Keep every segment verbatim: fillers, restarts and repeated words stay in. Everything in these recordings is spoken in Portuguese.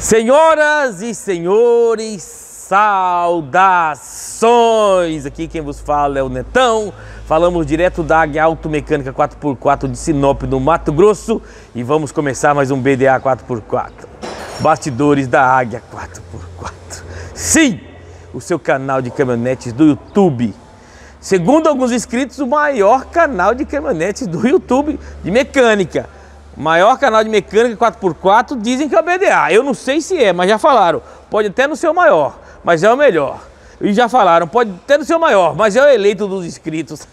Senhoras e senhores, saudações! Aqui quem vos fala é o Netão. Falamos direto da Águia Automecânica quatro por quatro de Sinop, no Mato Grosso. E vamos começar mais um B D A quatro por quatro. Bastidores da Águia quatro por quatro. Sim! O seu canal de caminhonetes do YouTube. Segundo alguns inscritos, o maior canal de caminhonetes do YouTube de mecânica. Maior canal de mecânica quatro por quatro, dizem que é o B D A. Eu não sei se é, mas já falaram. Pode até não ser o maior, mas é o melhor. E já falaram, pode até não ser o maior, mas é o eleito dos inscritos.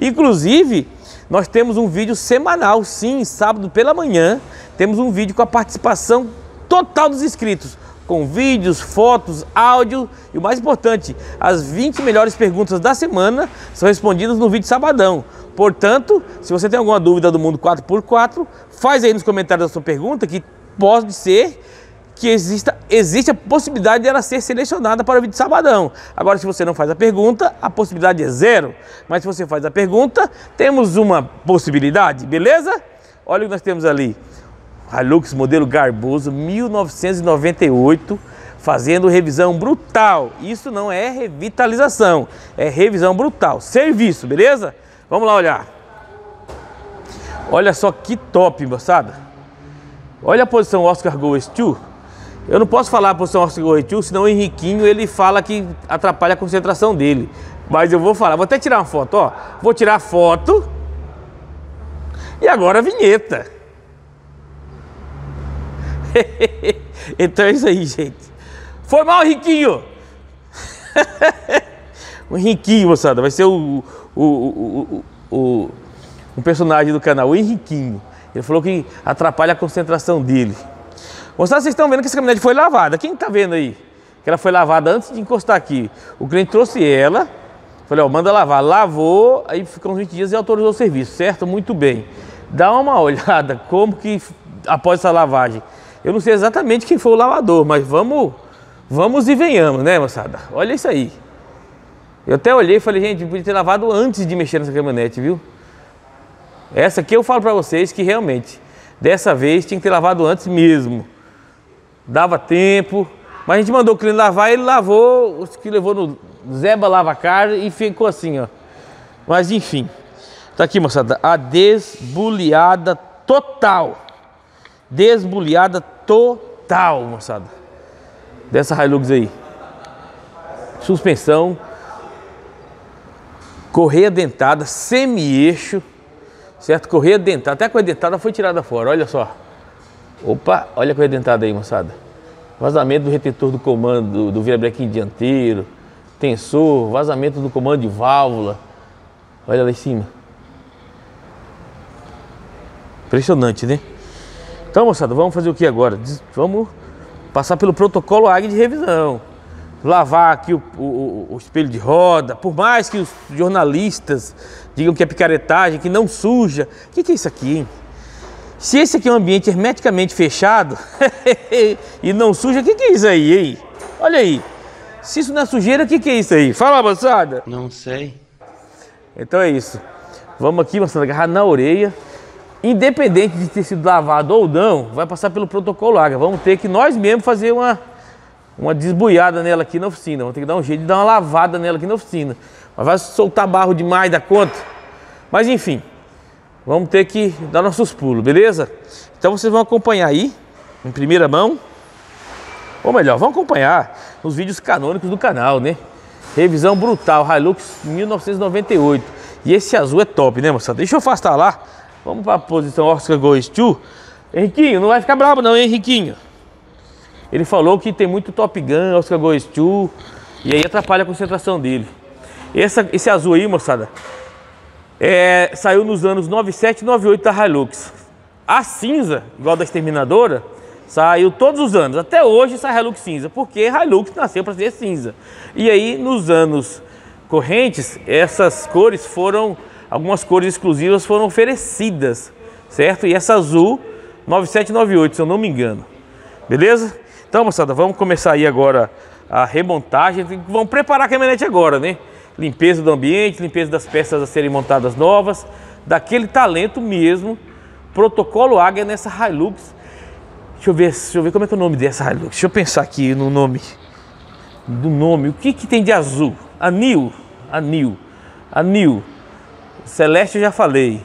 Inclusive, nós temos um vídeo semanal, sim, sábado pela manhã. Temos um vídeo com a participação total dos inscritos. Com vídeos, fotos, áudio e o mais importante, as vinte melhores perguntas da semana são respondidas no vídeo sabadão. Portanto, se você tem alguma dúvida do mundo quatro por quatro, faz aí nos comentários a sua pergunta, que pode ser que exista, existe a possibilidade dela ser selecionada para o vídeo de sabadão. Agora, se você não faz a pergunta, a possibilidade é zero. Mas se você faz a pergunta, temos uma possibilidade, beleza? Olha o que nós temos ali. Hilux modelo Garboso mil novecentos e noventa e oito, fazendo revisão brutal. Isso não é revitalização, é revisão brutal, serviço, beleza? Vamos lá olhar. Olha só que top, moçada. Olha a posição Oscar Ghost. Eu não posso falar a posição Oscar Ghost, senão o Henriquinho ele fala que atrapalha a concentração dele. Mas eu vou falar, vou até tirar uma foto, ó. Vou tirar a foto. E agora a vinheta. Então é isso aí, gente. Foi mal, Henriquinho. O Henriquinho, moçada, vai ser o, o, o, o, o, o personagem do canal, o Henriquinho. Ele falou que atrapalha a concentração dele. Moçada, vocês estão vendo que essa caminhonete foi lavada. Quem está vendo aí? Que ela foi lavada antes de encostar aqui. O cliente trouxe ela, falei, ó, manda lavar. Lavou, aí ficou uns vinte dias e autorizou o serviço, certo? Muito bem. Dá uma olhada como que após essa lavagem. Eu não sei exatamente quem foi o lavador, mas vamos, vamos e venhamos, né, moçada? Olha isso aí. Eu até olhei e falei, gente, podia ter lavado antes de mexer nessa caminhonete, viu? Essa aqui eu falo pra vocês que realmente, dessa vez tinha que ter lavado antes mesmo. Dava tempo, mas a gente mandou o cliente lavar, ele lavou, os que levou no Zeba Lava Car e ficou assim, ó. Mas enfim, tá aqui, moçada, a desbulhada total. Desbulhada total, moçada, dessa Hilux aí. Suspensão, correia dentada, semi-eixo, certo? Correia dentada, até a correia dentada foi tirada fora, olha só. Opa, olha a correia dentada aí, moçada. Vazamento do retentor do comando, do virabrequim dianteiro, tensor, vazamento do comando de válvula. Olha lá em cima. Impressionante, né? Então, moçada, vamos fazer o que agora? Vamos passar pelo protocolo Águia de revisão. Lavar aqui o, o, o espelho de roda. Por mais que os jornalistas digam que é picaretagem, que não suja. O que, que é isso aqui, hein? Se esse aqui é um ambiente hermeticamente fechado e não suja, o que, que é isso aí, hein? Olha aí. Se isso não é sujeira, o que, que é isso aí? Fala, moçada. Não sei. Então é isso. Vamos aqui, moçada, agarrar na orelha. Independente de ter sido lavado ou não, vai passar pelo protocolo Águia. Vamos ter que nós mesmos fazer uma, uma desbuiada nela aqui na oficina. Vamos ter que dar um jeito de dar uma lavada nela aqui na oficina. Mas vai soltar barro demais da conta. Mas enfim, vamos ter que dar nossos pulos, beleza? Então vocês vão acompanhar aí, em primeira mão. Ou melhor, vão acompanhar nos vídeos canônicos do canal, né? Revisão brutal, Hilux mil novecentos e noventa e oito. E esse azul é top, né, moçada? Deixa eu afastar lá. Vamos para a posição Oscar Ghost dois. Henriquinho, não vai ficar bravo não, hein, Henriquinho? Ele falou que tem muito Top Gun, Oscar Ghost dois. E aí atrapalha a concentração dele. Essa, esse azul aí, moçada, é, saiu nos anos noventa e sete e noventa e oito da Hilux. A cinza, igual da Exterminadora, saiu todos os anos. Até hoje sai Hilux cinza, porque Hilux nasceu para ser cinza. E aí, nos anos correntes, essas cores foram... Algumas cores exclusivas foram oferecidas, certo? E essa azul, nove sete nove oito, se eu não me engano. Beleza? Então, moçada, vamos começar aí agora a remontagem. Vamos preparar a caminhonete agora, né? Limpeza do ambiente, limpeza das peças a serem montadas novas. Daquele talento mesmo, protocolo Águia nessa Hilux Deixa eu ver, deixa eu ver como é que é o nome dessa Hilux. Deixa eu pensar aqui no nome. Do nome, o que que tem de azul? Anil, anil, anil. Celeste eu já falei.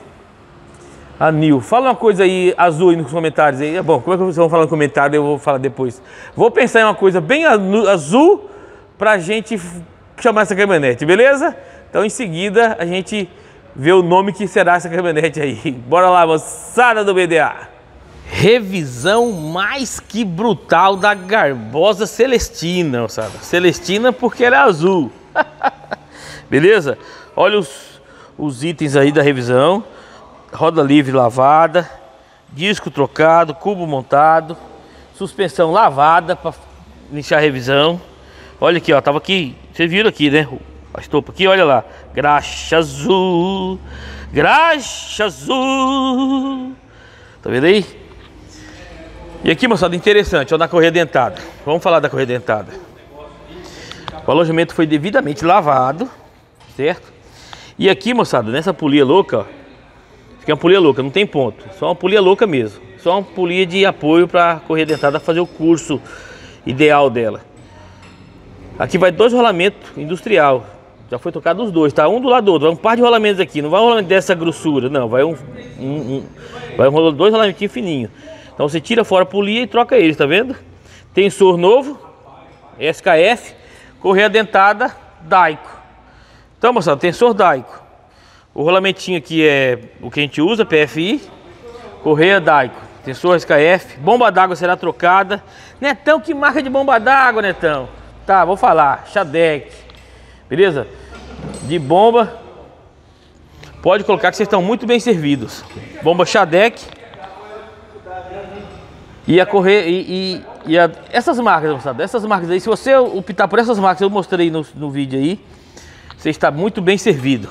Anil, fala uma coisa aí azul aí nos comentários aí. É bom, como é que vocês vão falar no comentário? Eu vou falar depois. Vou pensar em uma coisa bem azul pra gente chamar essa caminhonete, beleza? Então em seguida a gente vê o nome que será essa caminhonete aí. Bora lá, moçada do B D A. Revisão mais que brutal da garbosa Celestina, sabe? Celestina porque ela é azul. Beleza? Olha os, os itens aí da revisão. Roda livre lavada, disco trocado, cubo montado, suspensão lavada para iniciar a revisão. Olha aqui, ó, tava aqui, vocês viram aqui, né? A estopa aqui, olha lá, graxa azul, graxa azul, tá vendo aí? E aqui, moçada, interessante, ó, na correia dentada. Vamos falar da correia dentada. O alojamento foi devidamente lavado, certo? E aqui, moçada, nessa polia louca, ó, que é uma polia louca, não tem ponto, só uma polia louca mesmo. Só uma polia de apoio para a correia dentada fazer o curso ideal dela. Aqui vai dois rolamentos industrial, já foi trocado os dois, tá? Um do lado do outro, vai um par de rolamentos aqui, não vai um rolamento dessa grossura, não, vai um, um, um vai um, dois rolamentinhos fininhos. Então você tira fora a polia e troca eles, tá vendo? Tensor novo, S K F, correia dentada, Dayco. Então, moçada, tensor Dayco. O rolamentinho aqui é o que a gente usa, P F I, correia Dayco, tensor S K F, bomba d'água será trocada. Netão, que marca de bomba d'água, Netão? Tá, vou falar, Shadek, beleza? De bomba, pode colocar que vocês estão muito bem servidos. Bomba Shadek e a correia, e, e, e a, essas marcas, moçada, essas marcas aí, se você optar por essas marcas que eu mostrei no, no vídeo aí, você está muito bem servido.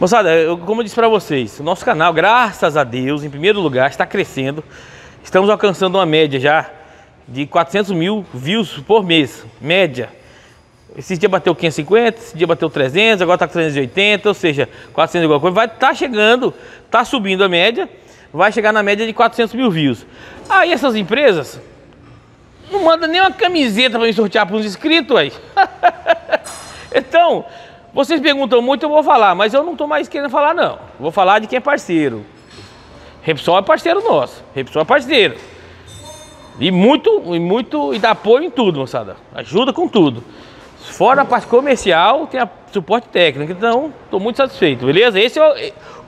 Moçada, eu, como eu disse para vocês, o nosso canal, graças a Deus, em primeiro lugar, está crescendo. Estamos alcançando uma média já de quatrocentos mil views por mês, média. Esse dia bateu quinhentos e cinquenta, esse dia bateu trezentos, agora está com trezentos e oitenta, ou seja, quatrocentos alguma coisa. Vai estar tá chegando, está subindo a média, vai chegar na média de quatrocentos mil views. Aí ah, essas empresas não mandam nem uma camiseta para me sortear para uns inscritos aí. Então... vocês perguntam muito, eu vou falar, mas eu não estou mais querendo falar, não. Vou falar de quem é parceiro. Repsol é parceiro nosso. Repsol é parceiro. E muito, e muito, e dá apoio em tudo, moçada. Ajuda com tudo. Fora a parte comercial, tem a suporte técnico. Então, estou muito satisfeito, beleza? Esse eu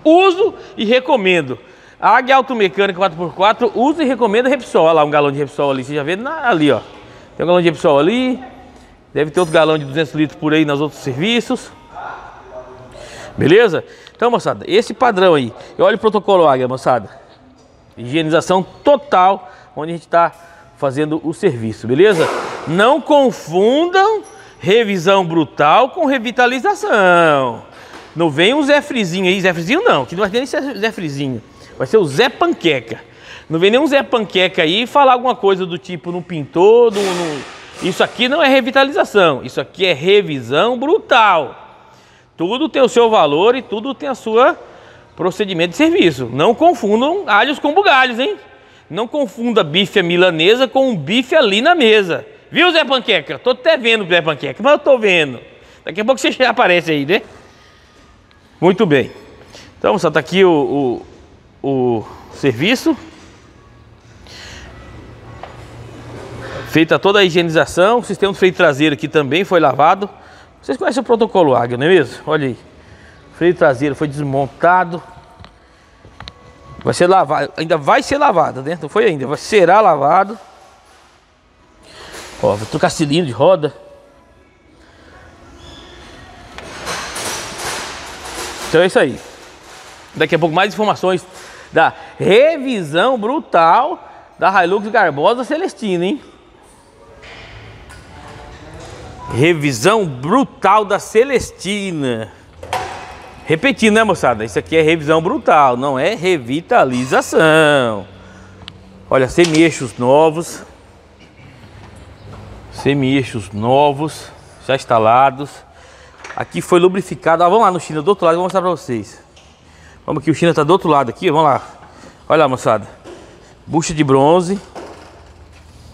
uso e recomendo. A Águia Automecânica quatro por quatro, uso e recomendo a Repsol. Olha lá, um galão de Repsol ali, você já vê ali, ó. Tem um galão de Repsol ali. Deve ter outro galão de duzentos litros por aí nos outros serviços. Beleza? Então, moçada, esse padrão aí. E olha o protocolo Águia, moçada. Higienização total, onde a gente está fazendo o serviço, beleza? Não confundam revisão brutal com revitalização. Não vem um Zé Frizinho aí. Zé Frizinho não, que não vai ter nem Zé Frizinho. Vai ser o Zé Panqueca. Não vem nenhum Zé Panqueca aí falar alguma coisa do tipo não pintou, não... não... Isso aqui não é revitalização, isso aqui é revisão brutal. Tudo tem o seu valor e tudo tem a sua procedimento de serviço. Não confundam alhos com bugalhos, hein? Não confunda bife milanesa com um bife ali na mesa. Viu, Zé Panqueca? Tô até vendo o Zé Panqueca, mas eu tô vendo. Daqui a pouco você já aparece aí, né? Muito bem. Então, só tá aqui o, o, o serviço. Feita toda a higienização, o sistema de freio traseiro aqui também foi lavado. Vocês conhecem o protocolo Águia, não é mesmo? Olha aí. O freio traseiro foi desmontado. Vai ser lavado, ainda vai ser lavado, né? Não foi ainda, vai será lavado. Ó, vou trocar cilindro de roda. Então é isso aí. Daqui a pouco mais informações da revisão brutal da Hilux Garbosa Celestina, hein? Revisão brutal da Celestina. Repetindo, né, moçada? Isso aqui é revisão brutal, não é revitalização. Olha, semi-eixos novos. Semi-eixos novos, já instalados. Aqui foi lubrificado. Ah, vamos lá no China do outro lado, eu vou mostrar pra vocês. Vamos aqui, o China tá do outro lado aqui, vamos lá. Olha lá, moçada. Bucha de bronze.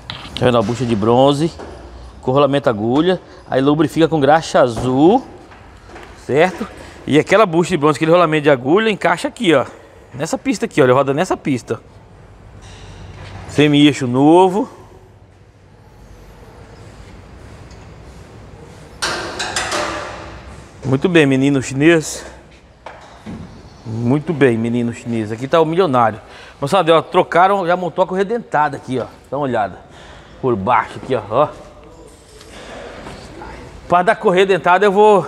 Tá vendo a bucha de bronze? Com rolamento agulha. Aí lubrifica com graxa azul. Certo? E aquela bucha de bronze, aquele rolamento de agulha, encaixa aqui, ó. Nessa pista aqui, ó. Ele roda nessa pista. Semi-eixo novo. Muito bem, menino chinês. Muito bem, menino chinês. Aqui tá o milionário. Moçada, ó, trocaram, já montou a corredentada aqui, ó. Dá uma olhada. Por baixo aqui, ó. ó. Para dar corredentada eu vou...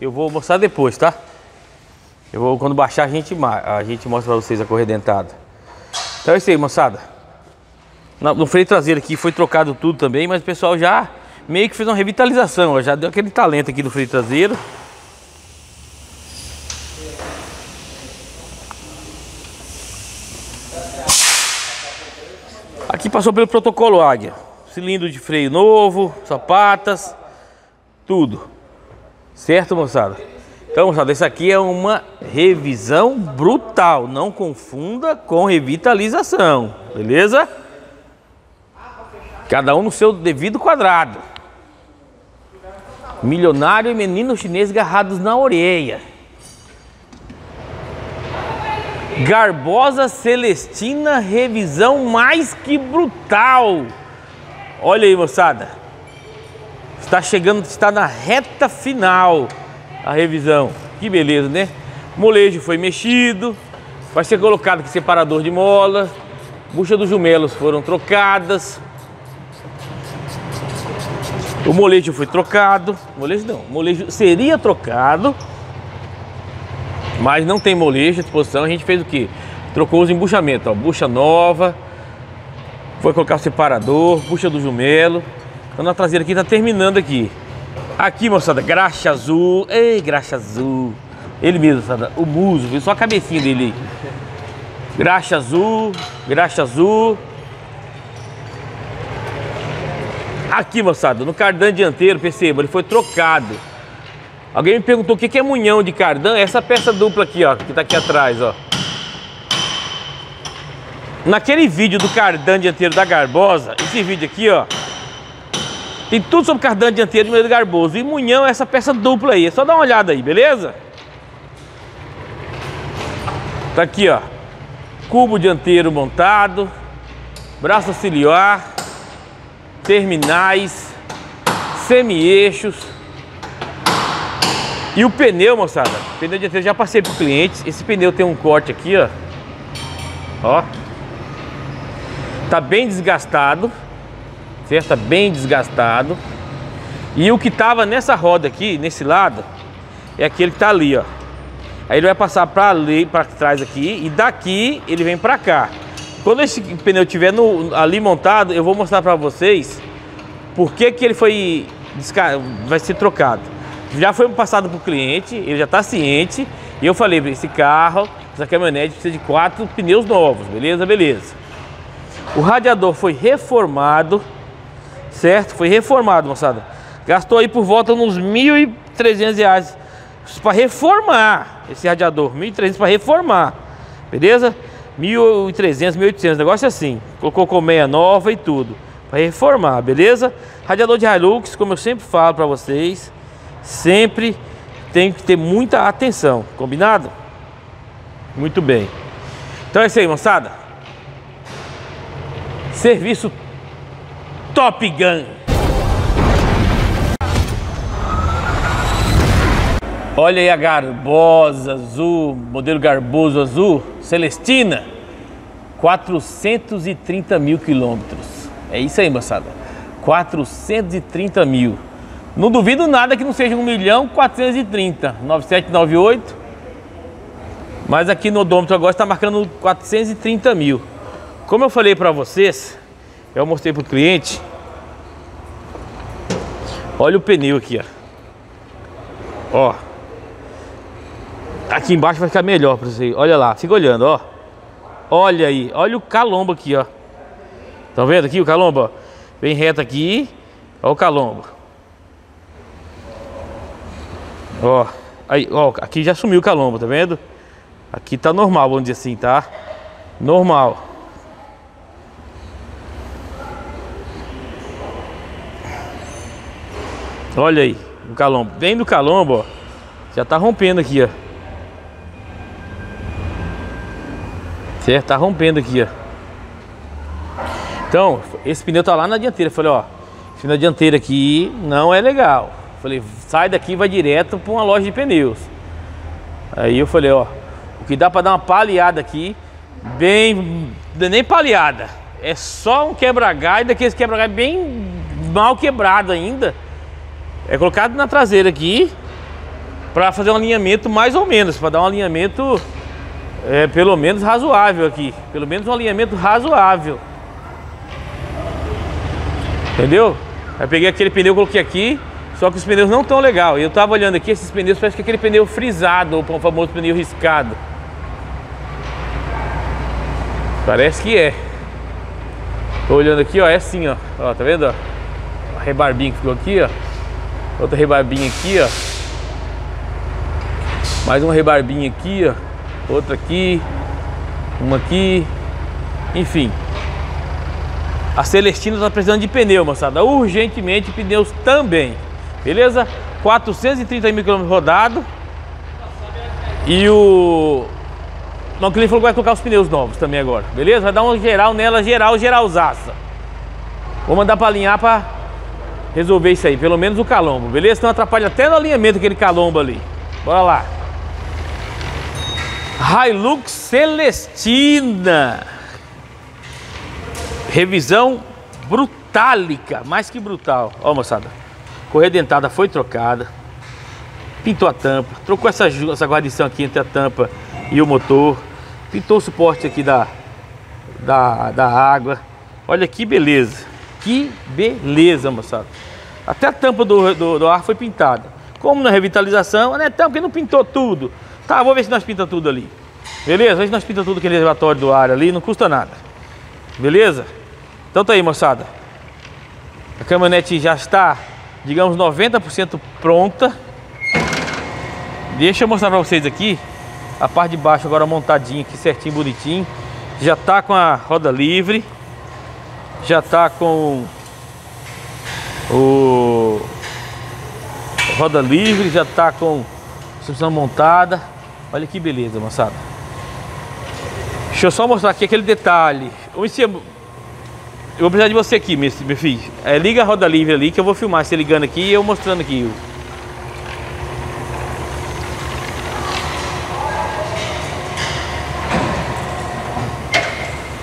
Eu vou mostrar depois, tá? Eu vou, quando baixar, a gente, a gente mostra pra vocês a corredentada. Então é isso aí, moçada. No freio traseiro aqui foi trocado tudo também, mas o pessoal já meio que fez uma revitalização, ó. Já deu aquele talento aqui no freio traseiro. Aqui passou pelo protocolo Águia. Cilindro de freio novo, sapatas, tudo. Certo, moçada? Então, moçada, isso aqui é uma revisão brutal. Não confunda com revitalização, beleza? Cada um no seu devido quadrado. Milionário e menino chinês agarrados na orelha. Garbosa Celestina, revisão mais que brutal. Olha aí, moçada. Está chegando, está na reta final a revisão. Que beleza, né? Molejo foi mexido. Vai ser colocado aqui separador de mola. Bucha dos jumelos foram trocadas. O molejo foi trocado. Molejo não, molejo seria trocado. Mas não tem molejo à disposição, a gente fez o quê? Trocou os embuchamentos, ó, bucha nova, foi colocar o separador, bucha do jumelo. Então na traseira aqui tá terminando aqui. Aqui, moçada, graxa azul, ei, graxa azul. Ele mesmo, moçada, o muso, viu? Só a cabecinha dele aí. Graxa azul, graxa azul. Aqui, moçada, no cardan dianteiro, perceba, ele foi trocado. Alguém me perguntou o que é munhão de cardan. Essa peça dupla aqui, ó, que tá aqui atrás, ó. Naquele vídeo do cardan dianteiro da Garbosa, esse vídeo aqui, ó, tem tudo sobre cardan dianteiro do meu Garboso. E munhão é essa peça dupla aí. É só dar uma olhada aí, beleza? Tá aqui, ó. Cubo dianteiro montado. Braço auxiliar. Terminais. Semi-eixos. E o pneu, moçada, o pneu dianteiro já passei para os clientes. Esse pneu tem um corte aqui, ó. Ó. Tá bem desgastado. Certo? Tá bem desgastado. E o que tava nessa roda aqui, nesse lado, é aquele que tá ali, ó. Aí ele vai passar para ali, para trás aqui. E daqui ele vem para cá. Quando esse pneu estiver no, ali montado, eu vou mostrar para vocês por que que ele foi vai ser trocado. Já foi passado para o cliente, ele já está ciente. E eu falei, esse carro, essa caminhonete precisa de quatro pneus novos, beleza? Beleza. O radiador foi reformado, certo? Foi reformado, moçada. Gastou aí por volta uns mil e trezentos reais para reformar esse radiador. mil e trezentos reais para reformar, beleza? mil e trezentos reais, mil e oitocentos reais, negócio assim. Colocou colmeia nova e tudo, para reformar, beleza? Radiador de Hilux, como eu sempre falo para vocês... Sempre tem que ter muita atenção, combinado? Muito bem. Então é isso aí, moçada. Serviço Top Gun. Olha aí a Garbosa azul, modelo Garboso azul, Celestina. quatrocentos e trinta mil quilômetros. É isso aí, moçada. quatrocentos e trinta mil. Não duvido nada que não seja um milhão quatrocentos e trinta mil, nove sete nove oito. Mas aqui no odômetro agora está marcando quatrocentos e trinta mil. Como eu falei para vocês, eu mostrei para o cliente. Olha o pneu aqui, ó. Ó. Aqui embaixo vai ficar melhor para vocês. Olha lá, fica olhando, ó. Olha aí, olha o calombo aqui, ó. Tá vendo aqui o calombo? Vem reto aqui, ó o calombo. Ó, aí, ó, aqui já sumiu o calombo, tá vendo? Aqui tá normal, vamos dizer assim, tá? Normal. Olha aí, o calombo. Bem do calombo, ó. Já tá rompendo aqui, ó. Certo? Tá rompendo aqui, ó. Então, esse pneu tá lá na dianteira. Eu falei, ó, se na dianteira aqui não é legal. Eu falei, sai daqui e vai direto pra uma loja de pneus. Aí eu falei, ó, o que dá pra dar uma paliada aqui, bem... nem paliada. É só um quebra-gás, daqueles quebra-gás bem mal quebrado ainda. É colocado na traseira aqui para fazer um alinhamento mais ou menos, para dar um alinhamento é, pelo menos razoável aqui. Pelo menos um alinhamento razoável. Entendeu? Aí peguei aquele pneu, coloquei aqui, só que os pneus não estão legal. Eu tava olhando aqui, esses pneus parece que é aquele pneu frisado, ou o famoso pneu riscado. Parece que é. Tô olhando aqui, ó, é assim, ó, ó, tá vendo, ó, a rebarbinha que ficou aqui, ó, outra rebarbinha aqui, ó, mais uma rebarbinha aqui, ó, outra aqui, uma aqui, enfim. A Celestina tá precisando de pneu, moçada, urgentemente pneus também, beleza? quatrocentos e trinta mil quilômetros rodados e o... Não, o cliente falou que vai colocar os pneus novos também agora, beleza? Vai dar um geral nela, geral, geralzaça. Vou mandar pra alinhar pra resolver isso aí, pelo menos o calombo, beleza? Então atrapalha até no alinhamento aquele calombo ali. Bora lá. Hilux Celestina. Revisão brutálica, mais que brutal. Ó, moçada, correia dentada foi trocada. Pintou a tampa, trocou essa, essa guarnição aqui entre a tampa e o motor, pintou o suporte aqui da, da, da água. Olha que beleza, que beleza, moçada. Até a tampa do, do, do ar foi pintada. Como na revitalização, né? Então, porque não pintou tudo. Tá, vou ver se nós pintamos tudo ali. Beleza? Vamos ver se nós pintamos tudo aquele reservatório do ar ali, não custa nada. Beleza? Então tá aí, moçada. A caminhonete já está, digamos, noventa por cento pronta. Deixa eu mostrar pra vocês aqui. A parte de baixo agora montadinha aqui, certinho, bonitinho. Já tá com a roda livre. Já tá com o... roda livre, já tá com suspensão montada. Olha que beleza, moçada. Deixa eu só mostrar aqui aquele detalhe. Eu vou precisar de você aqui, meu filho. É, liga a roda livre ali que eu vou filmar você ligando aqui e eu mostrando aqui.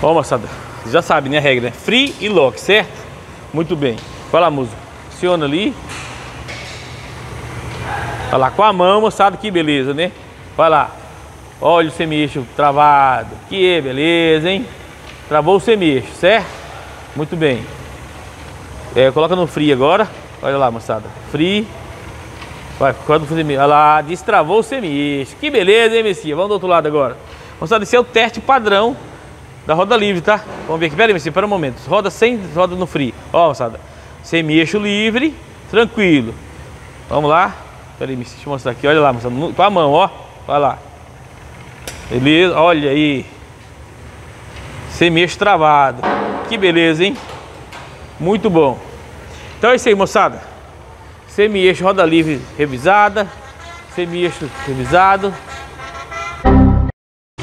Ó, moçada, já sabe, né, a regra, né? Free e lock, certo? Muito bem. Vai lá, moço. Aciona ali. Vai lá, com a mão, moçada, que beleza, né? Vai lá. Olha o semi-eixo travado. Que beleza, hein? Travou o semi-eixo, certo? Muito bem. É, coloca no free agora. Olha lá, moçada. Free. Vai, quando fazer. Olha lá, destravou o semi-eixo. Que beleza, hein, Messias? Vamos do outro lado agora. Moçada, esse é o teste padrão da roda livre, tá? Vamos ver aqui, pera aí, pera um momento. Roda sem, roda no free. Ó, moçada, semi-eixo livre, tranquilo. Vamos lá. Pera aí, deixa eu mostrar aqui, olha lá, moçada, com a mão, ó. Vai lá. Beleza, olha aí. Semi-eixo travado. Que beleza, hein? Muito bom. Então é isso aí, moçada. Semi-eixo, roda livre revisada. Semi-eixo revisado.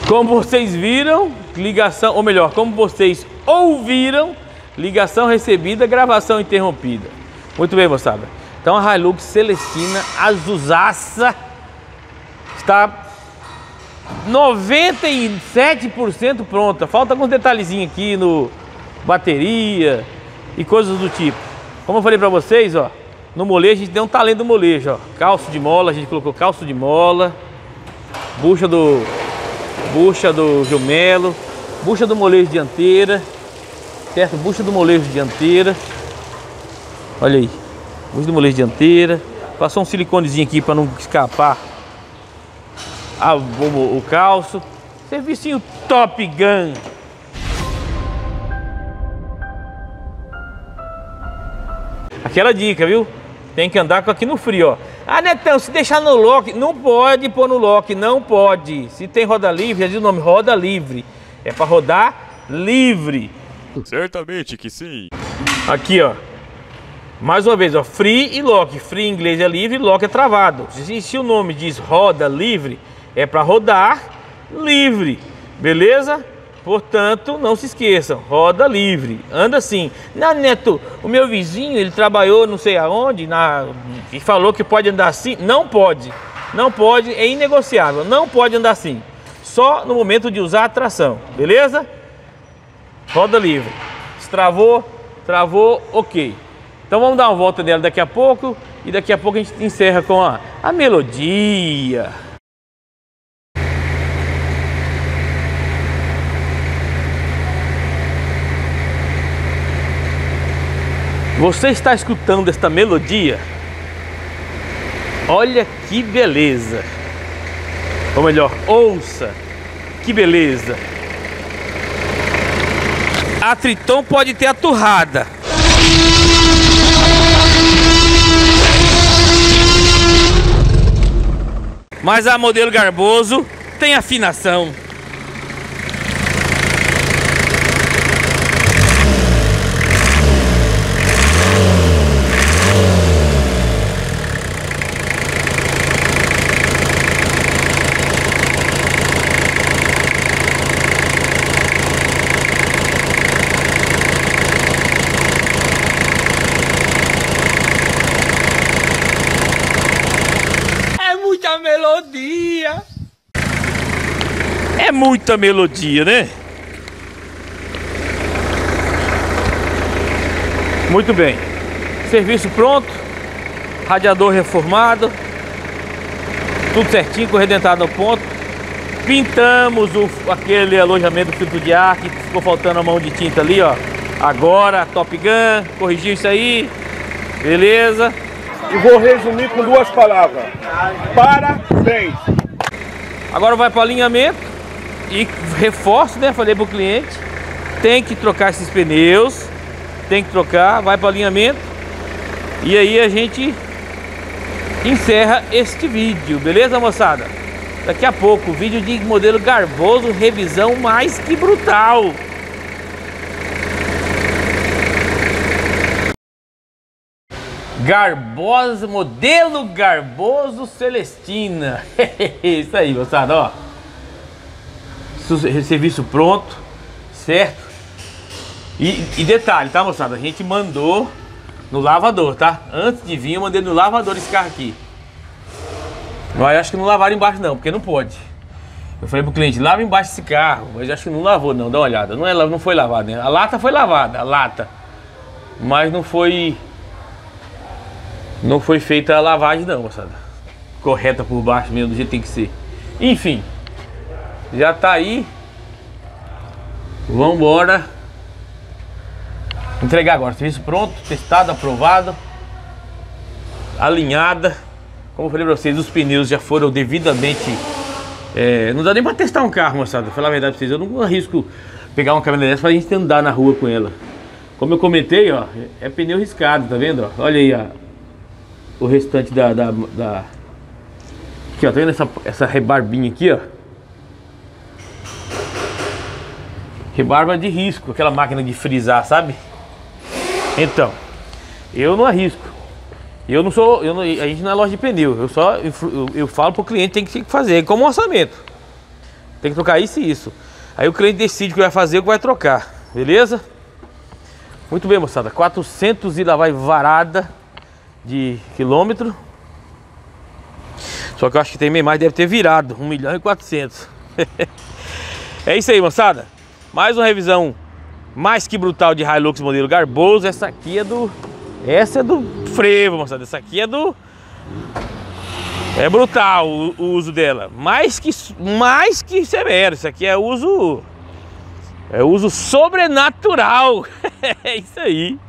Como vocês viram, ligação, ou melhor, como vocês ouviram, ligação recebida, gravação interrompida. Muito bem, moçada. Então a Hilux Celestina azuzaça está noventa e sete por cento pronta. Falta alguns detalhezinhos aqui no bateria e coisas do tipo. Como eu falei pra vocês, ó, no molejo a gente deu um talento do molejo, ó. Calço de mola, a gente colocou calço de mola, bucha do... bucha do jumelo, bucha do molejo dianteira, certo? Bucha do molejo dianteira, olha aí, bucha do molejo dianteira, passou um siliconezinho aqui para não escapar a, o, o calço, serviço Top Gun. Aquela dica, viu? Tem que andar com aqui no frio, ó. Ah, Netão, se deixar no lock, não pode pôr no lock, não pode. Se tem roda livre, já diz o nome, roda livre. É pra rodar livre. Certamente que sim. Aqui, ó. Mais uma vez, ó, free e lock. Free em inglês é livre, lock é travado. E se o nome diz roda livre, é para rodar livre, beleza? Portanto, não se esqueçam, roda livre, anda assim. Não, Neto, o meu vizinho, ele trabalhou não sei aonde na... e falou que pode andar assim. Não pode, não pode, é inegociável, não pode andar assim. Só no momento de usar a tração, beleza? Roda livre. Travou, travou, ok. Então vamos dar uma volta nela daqui a pouco e daqui a pouco a gente encerra com a, a melodia. Você está escutando esta melodia? Olha que beleza! Ou melhor, ouça que beleza! A Triton pode ter a turrada, mas a modelo Garboso tem afinação. Muita melodia, né? Muito bem. Serviço pronto. Radiador reformado. Tudo certinho, corredentado no ponto. Pintamos o, aquele alojamento do filtro de ar que ficou faltando a mão de tinta ali, ó. Agora, Top Gun. Corrigiu isso aí. Beleza. E vou resumir com duas palavras. Parabéns. Agora vai para o alinhamento. E reforço, né? Falei pro cliente, tem que trocar esses pneus, tem que trocar, vai para alinhamento. E aí a gente encerra este vídeo, beleza, moçada? Daqui a pouco, vídeo de modelo Garboso, revisão mais que brutal. Garboso, modelo Garboso Celestina. Isso aí, moçada, ó. Serviço pronto, certo? E, e detalhe, tá, moçada? A gente mandou no lavador, tá? Antes de vir eu mandei no lavador esse carro aqui. Mas acho que não lavaram embaixo não, porque não pode. Eu falei pro cliente, lava embaixo esse carro, mas acho que não lavou não, dá uma olhada. Não, é, não foi lavado, né? A lata foi lavada, a lata. Mas não foi... Não foi feita a lavagem não, moçada. Correta por baixo mesmo, do jeito que tem que ser. Enfim. Já tá aí. Vamos embora. Entregar agora. Serviço pronto, testado, aprovado. Alinhada. Como eu falei pra vocês, os pneus já foram devidamente... É, não dá nem pra testar um carro, moçada. Falar a verdade pra vocês, eu não arrisco pegar uma caminhonete dessa pra gente andar na rua com ela. Como eu comentei, ó, é pneu riscado, tá vendo? Ó? Olha aí, ó, o restante da... da, da... Aqui, ó, tá vendo essa, essa rebarbinha aqui, ó? Rebarba de risco, aquela máquina de frisar, sabe? Então, eu não arrisco. Eu não sou, eu não, a gente não é loja de pneu. Eu só, eu, eu falo pro cliente tem que fazer, como orçamento. Tem que trocar isso e isso. Aí o cliente decide o que vai fazer, o que vai trocar, beleza? Muito bem, moçada. quatrocentos e lá vai varada de quilômetro. Só que eu acho que tem meio mais, deve ter virado um milhão e quatrocentos. É isso aí, moçada. Mais uma revisão mais que brutal de Hilux modelo Garboso. Essa aqui é do... Essa é do frevo, moçada. Essa aqui é do... É brutal o, o uso dela. Mais que, mais que severo. Isso aqui é uso... É uso sobrenatural. É isso aí.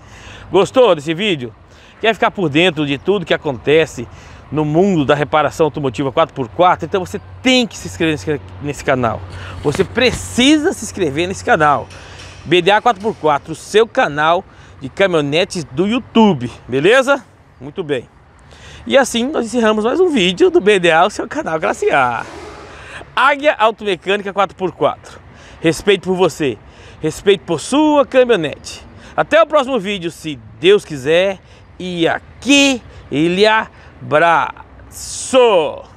Gostou desse vídeo? Quer ficar por dentro de tudo que acontece no mundo da reparação automotiva quatro por quatro? Então você tem que se inscrever nesse, nesse canal. Você precisa se inscrever nesse canal. B D A quatro por quatro, o seu canal de caminhonetes do YouTube, beleza? Muito bem. E assim nós encerramos mais um vídeo do B D A, o seu canal classe A. Águia Automecânica quatro por quatro. Respeito por você, respeito por sua caminhonete. Até o próximo vídeo, se Deus quiser. e aqui ele abraçou.